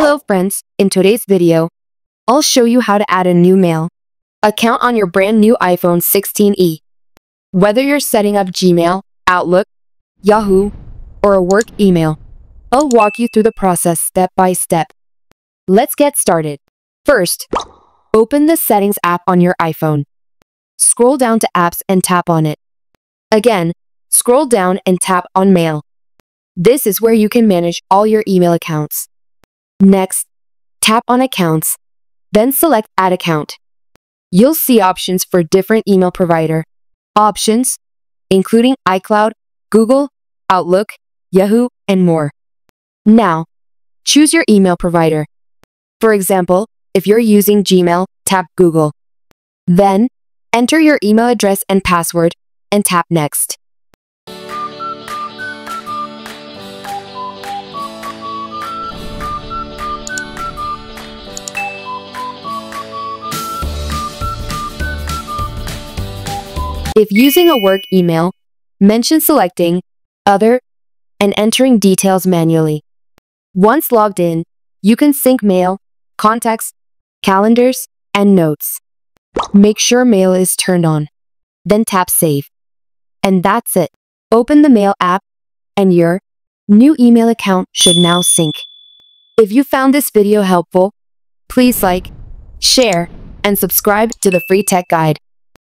Hello friends, in today's video, I'll show you how to add a new mail account on your brand new iPhone 16e. Whether you're setting up Gmail, Outlook, Yahoo, or a work email, I'll walk you through the process step by step. Let's get started. First, open the Settings app on your iPhone. Scroll down to Apps and tap on it. Again, scroll down and tap on Mail. This is where you can manage all your email accounts. Next, tap on Accounts, then select Add Account. You'll see options for different email provider options, including iCloud, Google, Outlook, Yahoo, and more. Now, choose your email provider. For example, if you're using Gmail, tap Google. Then, enter your email address and password, and tap Next. If using a work email, mention selecting Other and entering details manually. Once logged in, you can sync mail, contacts, calendars, and notes. Make sure mail is turned on. Then tap Save. And that's it. Open the Mail app, and your new email account should now sync. If you found this video helpful, please like, share, and subscribe to the Free Tech Guide.